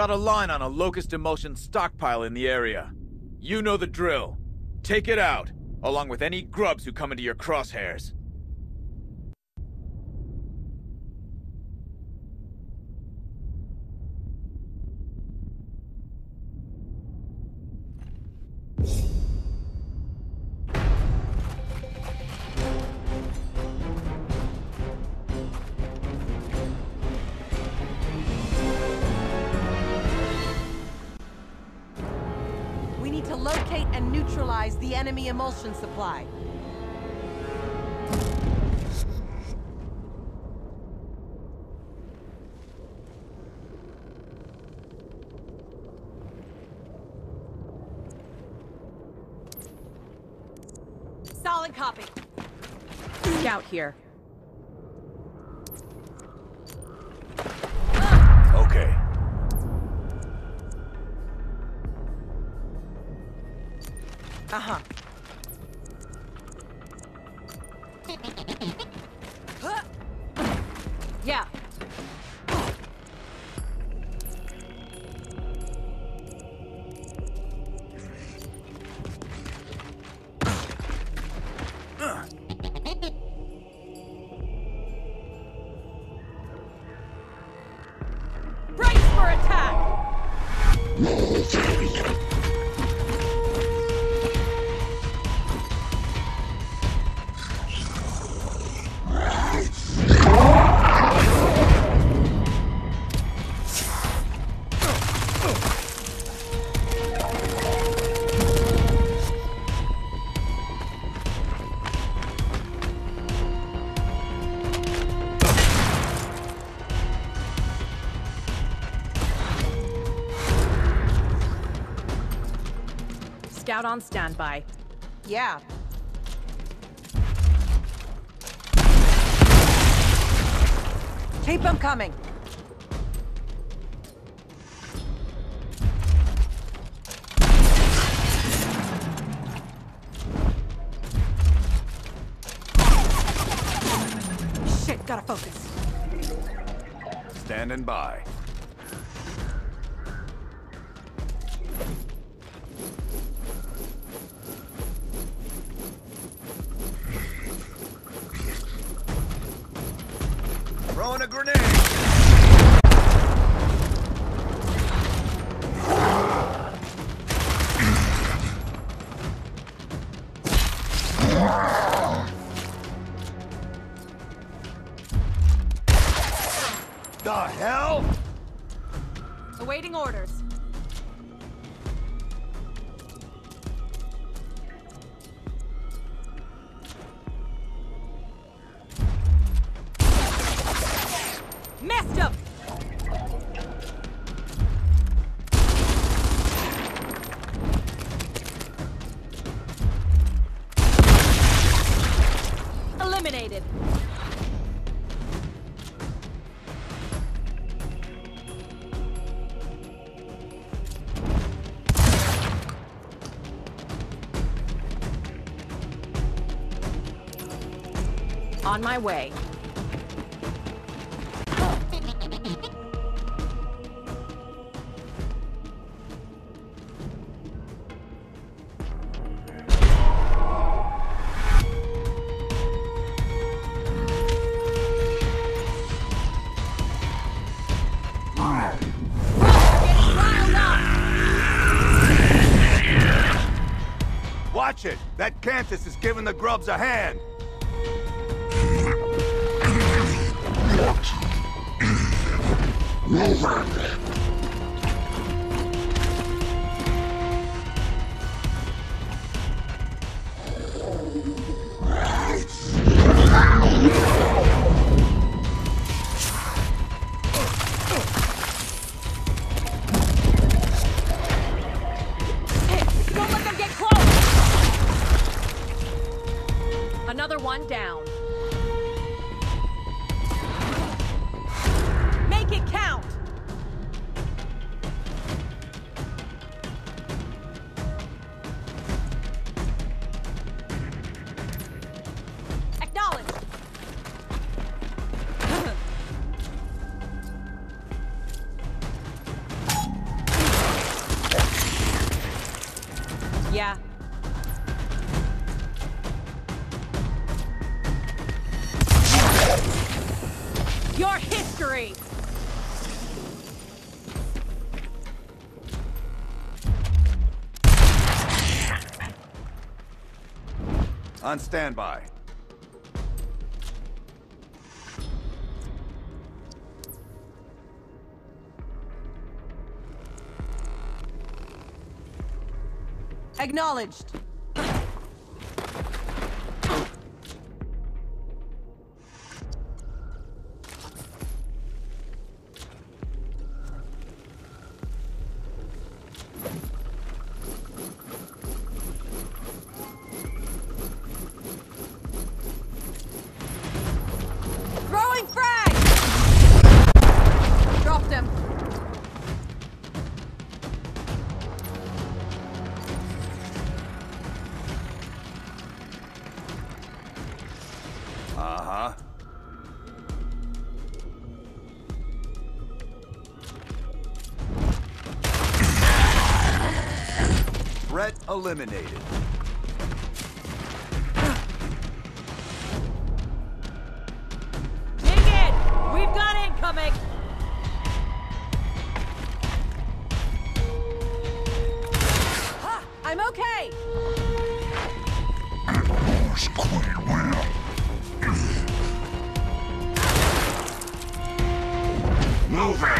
Got a line on a Locust emulsion stockpile in the area. You know the drill. Take it out, along with any grubs who come into your crosshairs. Locate and neutralize the enemy emulsion supply. Solid copy. Scout here. Okay. Uh-huh. Yeah. Brace for attack! Out on standby. Yeah. Keep them coming. Shit, gotta focus. Standing by. Throwing a grenade! The hell? Awaiting orders. Messed up! Eliminated. On my way. Watch it! That Cantus is giving the grubs a hand! Another one down. Make it count! your history! On standby. Acknowledged. Threat eliminated. Dig it! We've got incoming! Ah, I'm okay! It was quite well. Moving!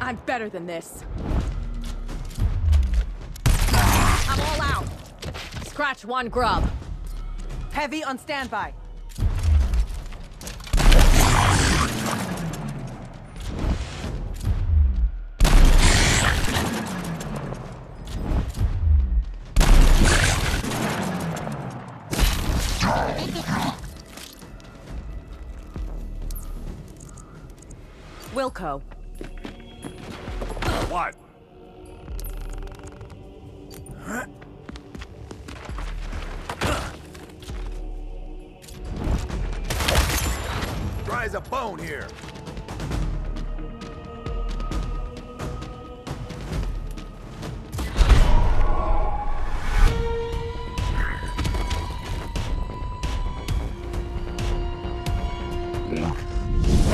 I'm better than this. I'm all out. Scratch one grub. Heavy on standby. Wilco. What? Huh? Dry as a bone here.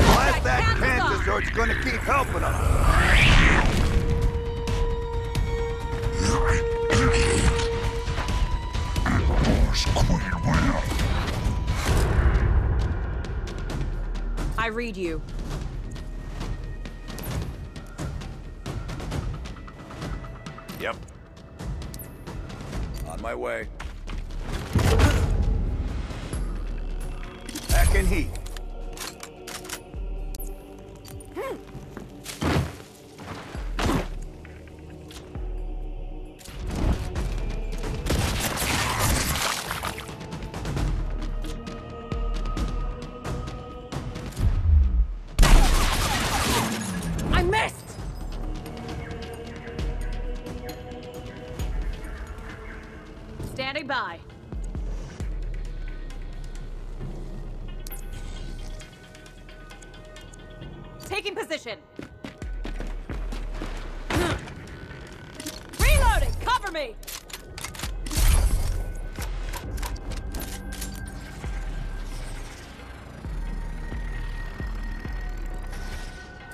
Blast that Panther, or it's gonna keep helping us. I read you. Yep. On my way. Back in heat. Standing by. Taking position. Reloading! Cover me!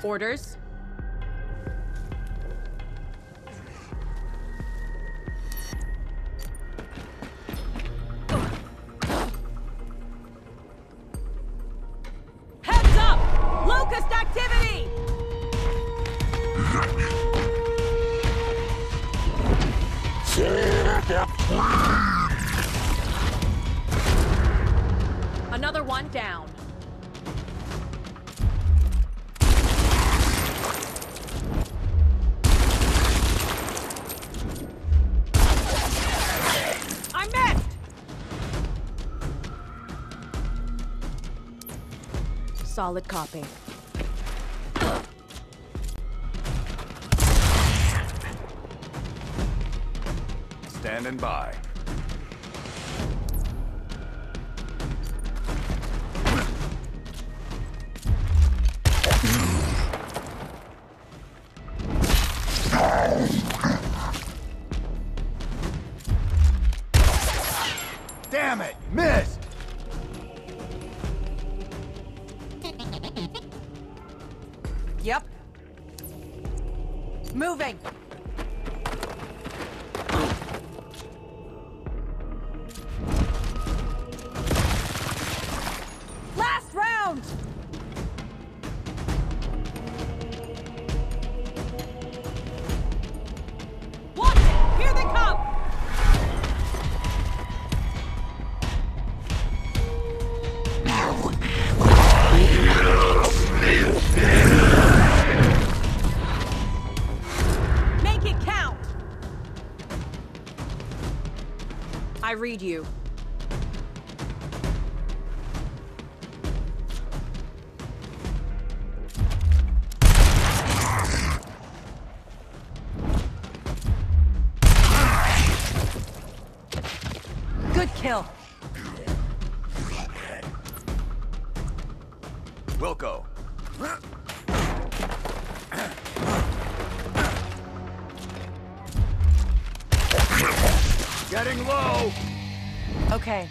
Orders. Locust activity! Another one down. Solid copy. Standing by. Damn it! Missed! Yep. Moving! Last round! Watch it! Here they come! I read you. Good kill. Wilco. Getting low! Okay.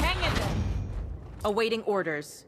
Hang in there! Awaiting orders.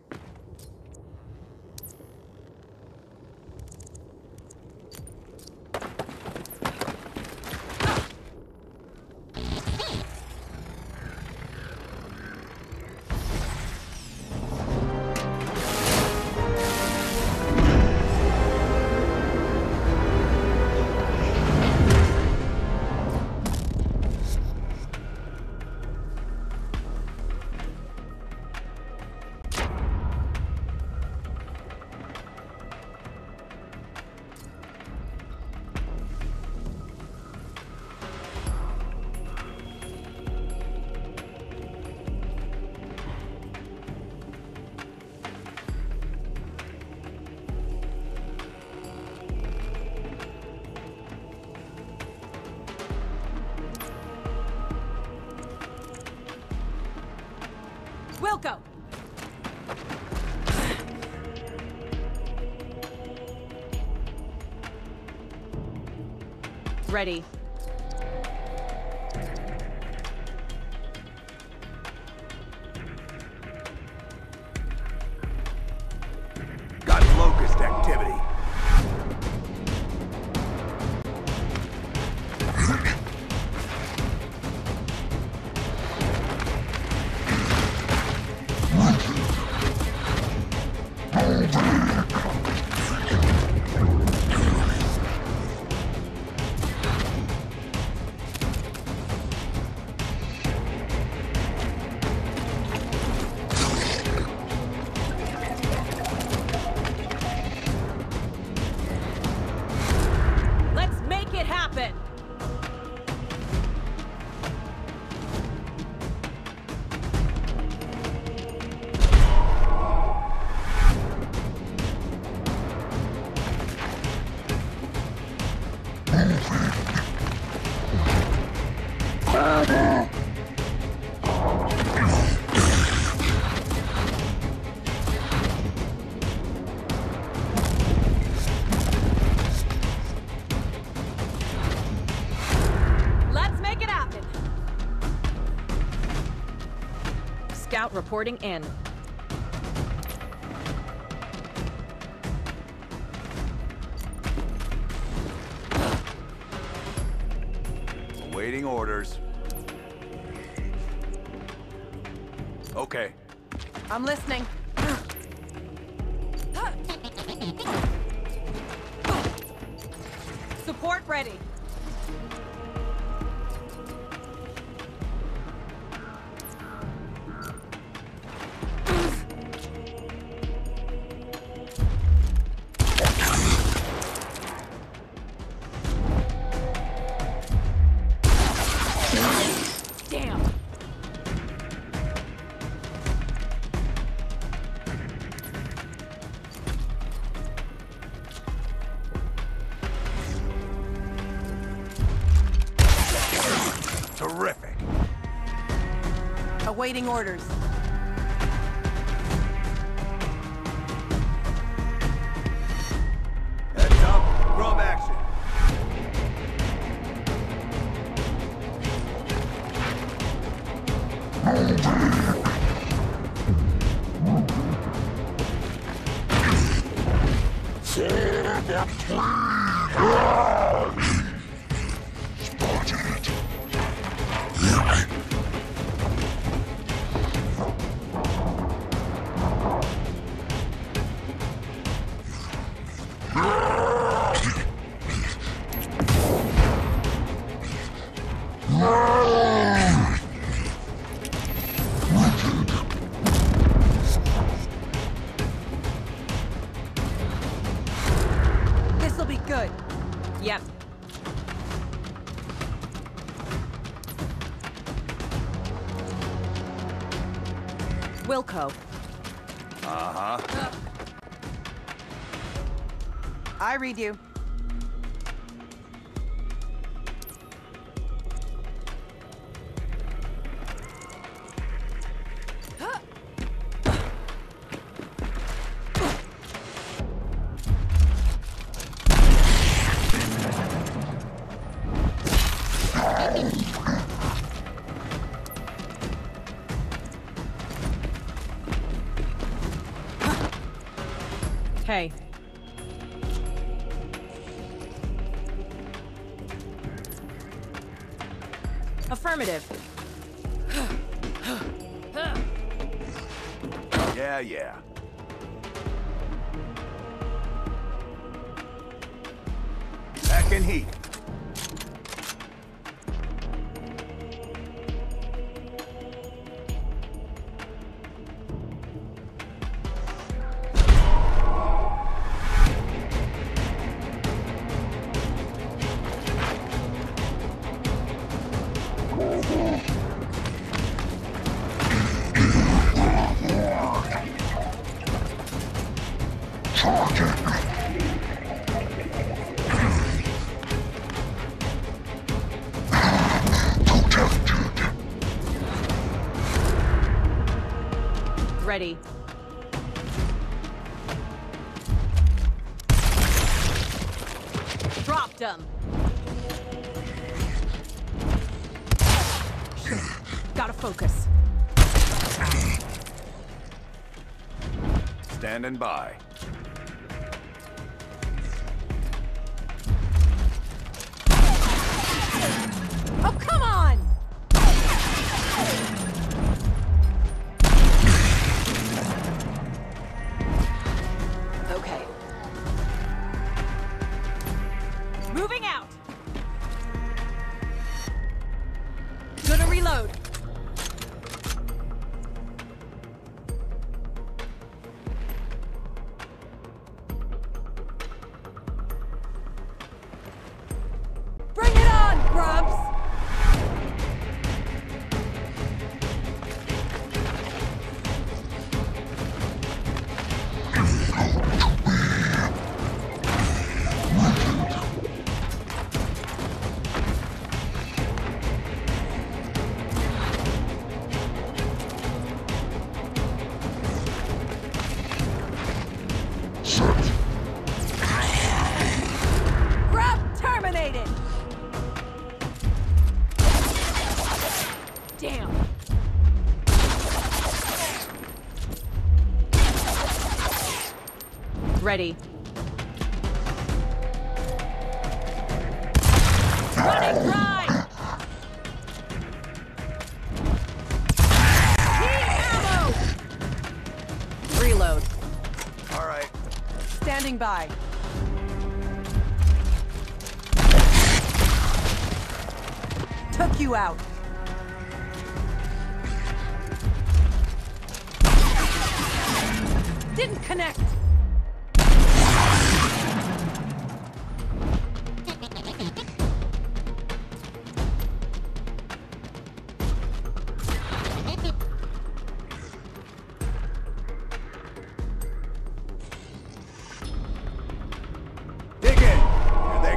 Wilco! Ready. Got locust activity. Scout reporting in. Awaiting orders. Okay. I'm listening. Support ready. Terrific. Awaiting orders. to the flames! Spotted it. Hear me? Wilco. Uh-huh. I read you. Hey. Affirmative. Yeah, yeah. Back in heat. Ready. Dropped him. Gotta focus. Standing by. Oh, come on! Ready. Running dry! Ammo! Reload. All right. Standing by. Took you out. Didn't connect.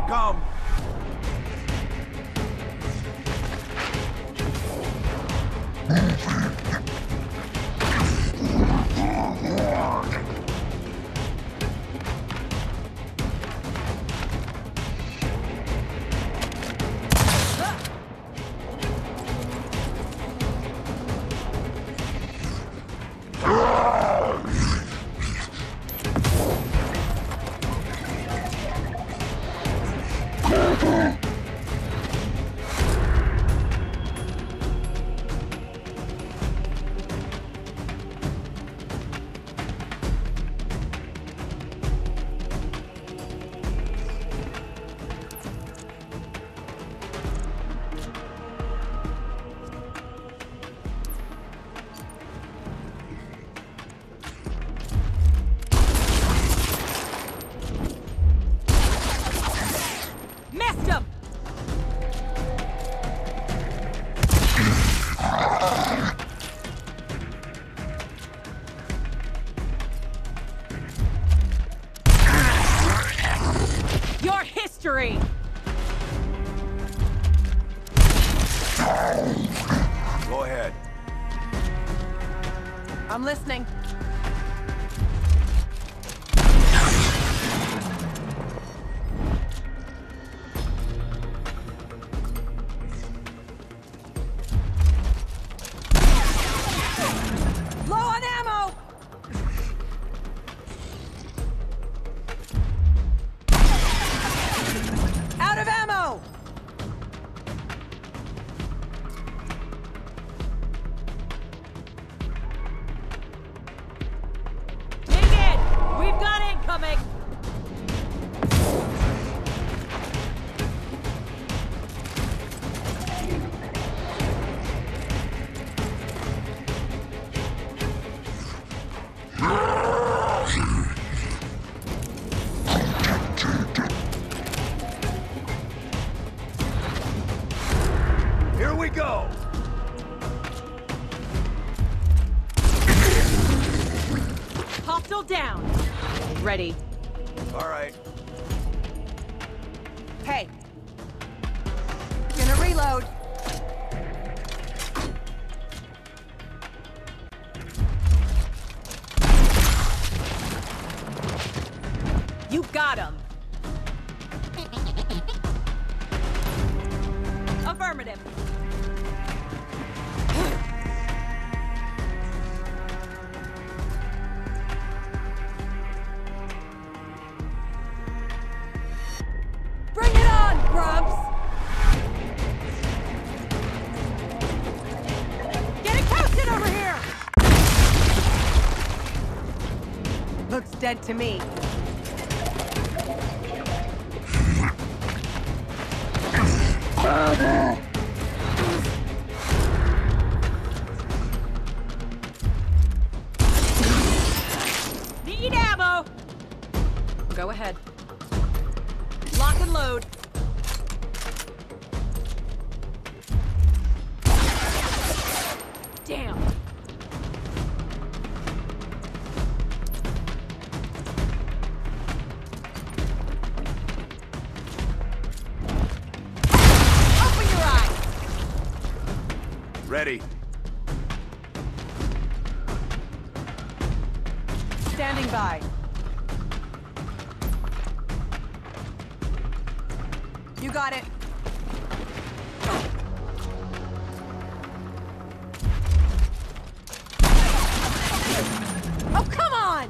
Come. I'm listening. Low on ammo. Out of ammo. Hostile down. Ready. All right. Hey. Gonna reload. You got him. Affirmative. Looks dead to me. Need ammo! Go ahead. Lock and load. Damn. Ready. Standing by. You got it. Oh, come on!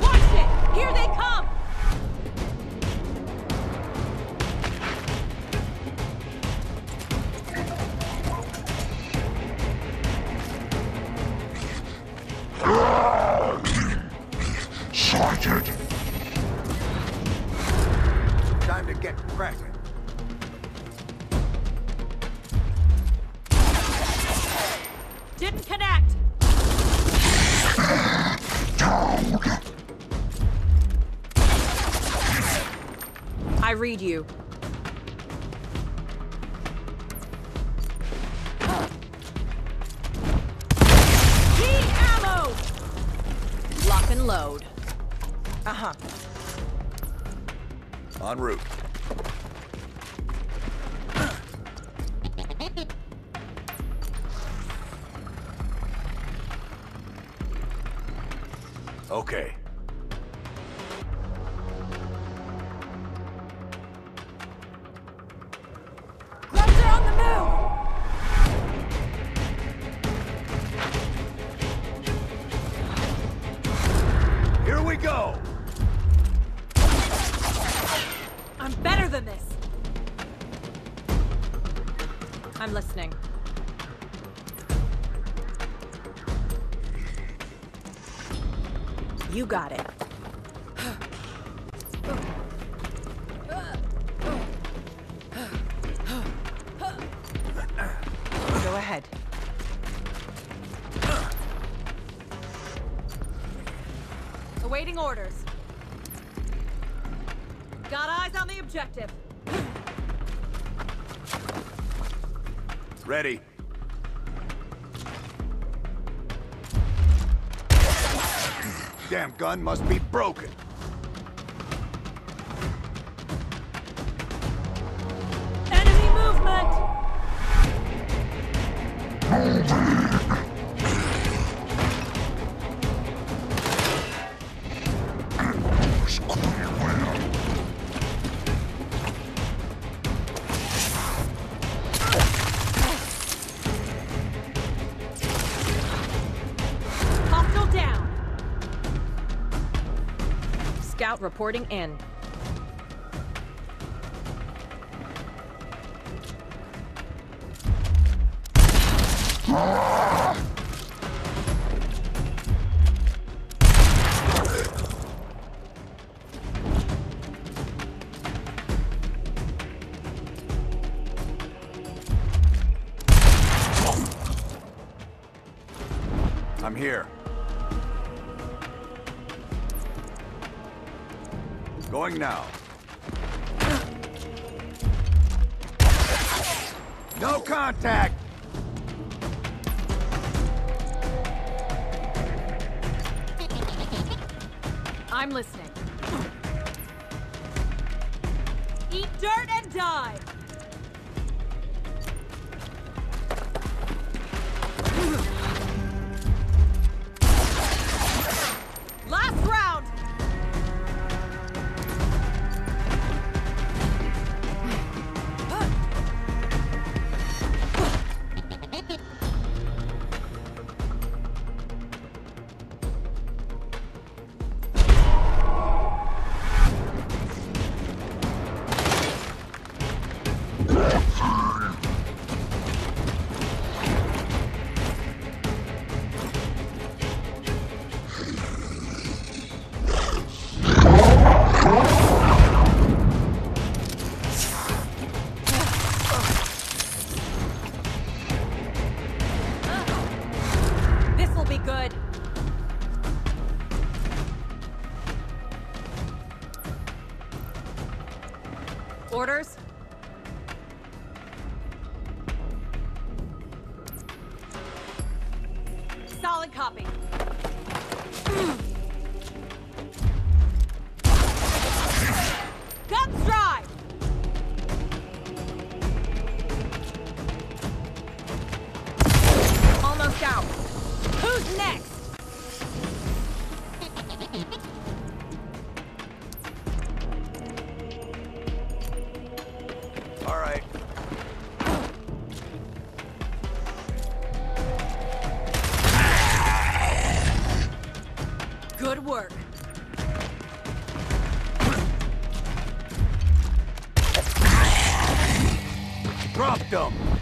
Watch it! Here they come! Time to get cracking. Didn't connect. I read you. Need ammo. Lock and load. Uh-huh. En route. Okay. Grubs are on the move! go! I'm better than this! I'm listening. You got it. Go ahead. Awaiting orders. Got eyes on the objective. Ready. Damn gun must be broken. Enemy movement! Hostile down! Scout reporting in. I'm here. Going now. No contact! I'm listening. Eat dirt and die! Orders? Solid copy. Guns dry! Almost out. Who's next? Good work. Dropped them.